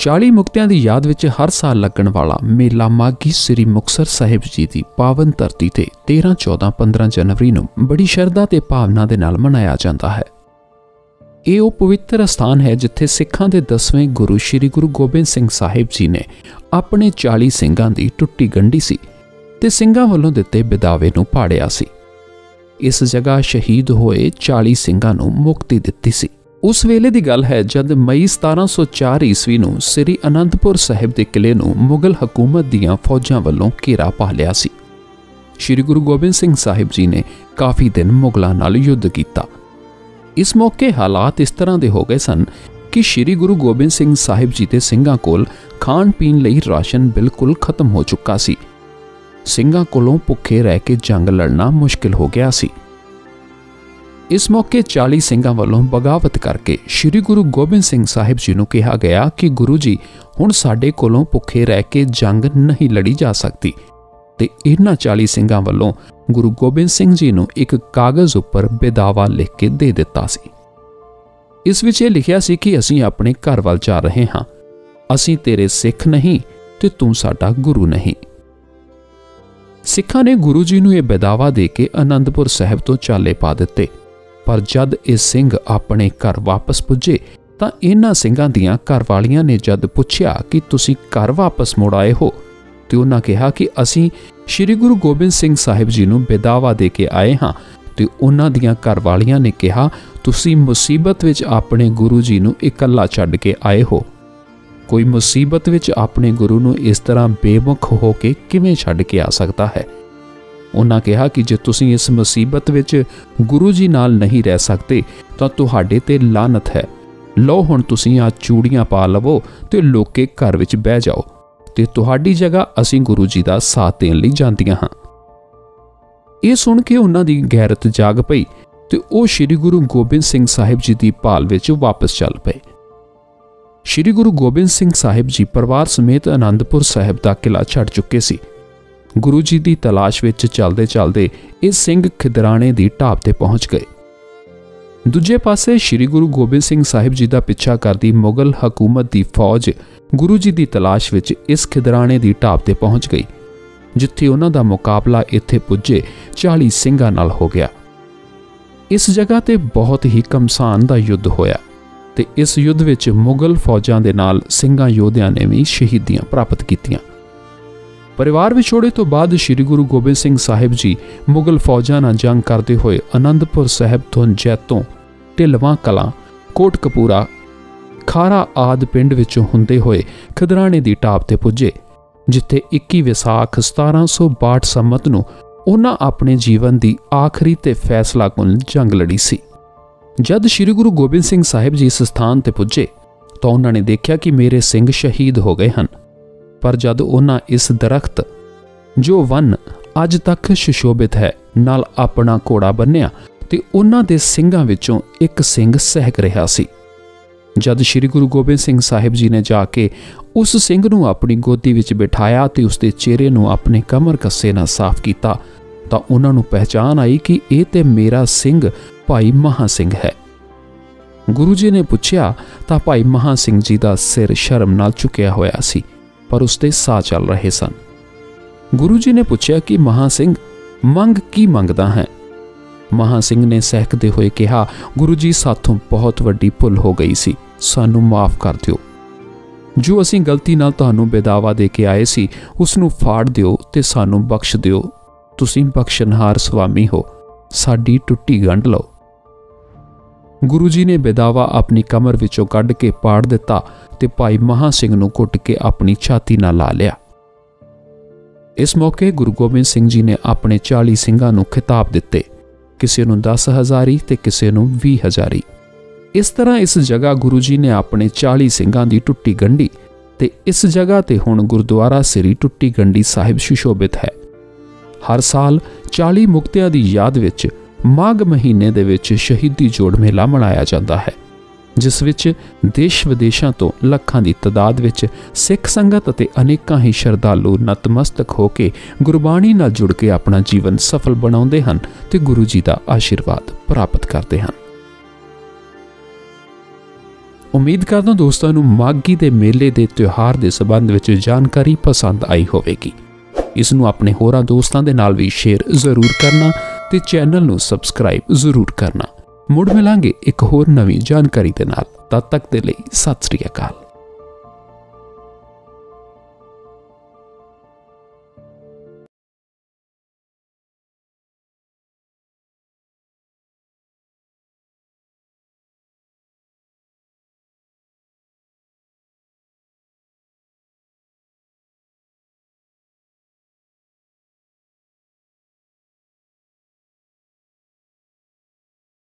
40 मुक्तियां दी याद विच हर साल लगन वाला मेला माघी श्री मुक्तसर साहिब जी की पावन धरती ते 13, 14, 15 जनवरी नूं बड़ी श्रद्धा ते भावना दे नाल मनाया जाता है। ये वो पवित्र स्थान है जिथे सिखां दे 10वें गुरु श्री गुरु गोबिंद सिंह साहिब जी ने अपने 40 सिंघां दी टुट्टी गंढी सी ते सिंघां वल्लों दिते बिदावे नूं पाड़िया सी। इस जगह शहीद होए 40 सिंघां नूं मुक्ति दित्ती सी। उस वेले दी गल है जद मई 1704 ईस्वी नूं श्री आनंदपुर साहिब दे किले नूं मुगल हुकूमत दीआं फौजां वल्लों घेरा पा लिया सी। श्री गुरु गोबिंद सिंह साहिब जी ने काफ़ी दिन मुगलां नाल युद्ध कीता। इस मौके हालात इस तरह दे हो गए सन कि श्री गुरु गोबिंद सिंह साहिब जी दे सिंघां कोल खाण पीण लई राशन बिल्कुल खत्म हो चुका सी। सिंघां कोलों भुखे रह के जंग लड़ना मुश्किल हो गया सी। इस मौके 40 सिंघां वालों बगावत करके श्री गुरु गोबिंद सिंह साहिब जी नूं कहा गया कि गुरु जी हुण साडे कोलों भुखे रह के जंग नहीं लड़ी जा सकती। ते इन्हां 40 सिंघां वालों गुरु गोबिंद सिंह जी नूं एक कागज़ उपर बेदावा लिख के दे दिता सी। इस विच यह लिखिया सी कि असीं अपने घर वाल जा रहे हां, असीं तेरे सिख नहीं ते तूं साडा गुरु नहीं। सिखां ने गुरु जी नूं यह बेदावा दे के आनंदपुर साहिब तो चाले पा दिते। पर जद ये सिंह अपने घर वापस पुजे तो इन्हां सिंघां दीआं घरवालियां ने जद पुछया कि तुसीं घर वापस मुड़ आए हो तो उन्हां कहा कि असीं श्री गुरु गोबिंद सिंह साहिब जी नूं बेदावा दे के आए हां। तो उन्हां दीआं घरवालियां ने कहा तुसीं मुसीबत विच अपने गुरु जी नूं इकल्ला छड्ड के आए हो। कोई मुसीबत विच अपने गुरु नूं इस तरह बेमुख हो के किवें छड्ड के आ सकता है। उन्हां कहा कि जे तुसीं इस मुसीबत विच गुरु जी नाल नहीं रह सकते तो तुहाडे ते लानत है। लो हुण तुसीं आ चूड़ियां पा लवो ते लोके घर विच बह जाओ ते तुहाडी जगह असीं गुरु जी दा साथ देण लई जांदियां हां। इह सुण के उन्हां दी गैरत जाग पई ते ओ श्री गुरु गोबिंद सिंह साहिब जी दी भाल विच वापस चल पए। श्री गुरु गोबिंद सिंह साहिब जी परिवार समेत आनंदपुर साहिब दा किला छड्ड चुके सी। गुरु जी की तलाश में चलते चलते ये सिंह खिदराने दी ढाब ते पहुँच गए। दूजे पासे श्री गुरु गोबिंद सिंह साहिब जी का पिछा करती मुगल हकूमत की फौज गुरु जी की तलाश में इस खिदराने की ढाब ते पहुँच गई जिथे उन्हां दा मुकाबला इत्थे पुजे 40 सिंघां नाल हो गया। इस जगह ते बहुत ही कमसान का युद्ध होया ते इस युद्ध विच मुगल फौजां दे नाल सिंघां योद्धियां ने भी शहीदियां प्राप्त कीतियां। परिवार विछोड़े तो बाद श्री गुरु गोबिंद सिंह साहिब जी मुगल फौजां नाल जंग करते हुए आनंदपुर साहिब तो जैतों, टिलवां कलां, कोटकपूरा, खारा आदि पिंड विचों हुंदे हुए खिदराने दी ढाब ते पुजे जिथे 21 वैसाख 1762 सम्मत नूं उन्हां अपने जीवन की आखिरी ते फैसलाकुन जंग लड़ी सी। जद श्री गुरु गोबिंद सिंह साहिब जी इस स्थान ते पुजे तो उन्होंने देखा कि मेरे सिंह शहीद हो गए हैं। पर जद उन्हां इस दरख्त जो वन अज तक सुशोभित है नाल अपना घोड़ा बन्निया ते उन्हां दे सिंघां विचों एक सिंह सहक रहा सी। जद श्री गुरु गोबिंद सिंह साहिब जी ने जाके उस सिंह नूं अपनी गोदी विच बिठाया ते उसके चेहरे नूं अपने कमर कस्से नाल साफ कीता तां उन्हां नूं पहचान आई कि इह ते मेरा सिंह भाई महा सिंह है। गुरु जी ने पुछया तां भाई महा सिंह जी का सिर शर्म नाल झुकिया होया सी पर उसते साह चल रहे सन। गुरु जी ने पूछया कि महा सिंह मंग की मंगदा है। महा सिंह ने सहकते हुए कहा गुरु जी साथों बहुत वड्डी भुल हो गई सी, सानू माफ़ कर दियो। जो असीं गलती नाल तुहानूं बेदावा दे के आए सी उसनूं फाड़ दियो ते सानू बख्श दियो। तुसीं बख्शनहार स्वामी हो, साडी टुट्टी गंढ लो। गुरु जी ने बेदावा अपनी कमर विचों कढ़ के पाड़ दिता ते भाई महा सिंह नूं घुट के अपनी छाती नाल ला लिया। इस मौके गुरु गोबिंद सिंह जी ने अपने 40 सिंघां नूं खिताब दिते, किसी नूं 10 हज़ारी ते किसी नूं 20 हज़ारी। इस तरह इस जगह गुरु जी ने अपने 40 सिंघां दी टुट्टी गंढी ते इस जगह ते हुण गुरद्वारा श्री टुट्टी गंढी साहिब सुशोभित है। हर साल 40 मुक्तियां दी याद विच माघ महीने दे विच शहीदी जोड़ मेला मनाया जाता है जिस विच देश विदेशों तो लखां दी तादाद विच सिख संगत अते अनेकां ही श्रद्धालु नतमस्तक हो के गुरबाणी नाल जुड़ के अपना जीवन सफल बनाउंदे हन ते गुरु जी दा आशीर्वाद प्राप्त करते हैं। उम्मीद करदा दोस्तों नूं माघी दे मेले दे त्योहार दे संबंध विच जानकारी पसंद आई होवेगी। इस नूं अपने होरां दोस्तां दे नाल भी शेयर जरूर करना ते चैनल नूं सबसक्राइब जरूर करना। मुड़ मिलांगे एक होर नवीं जानकारी दे नाल, तद तक दे लई सत श्री अकाल।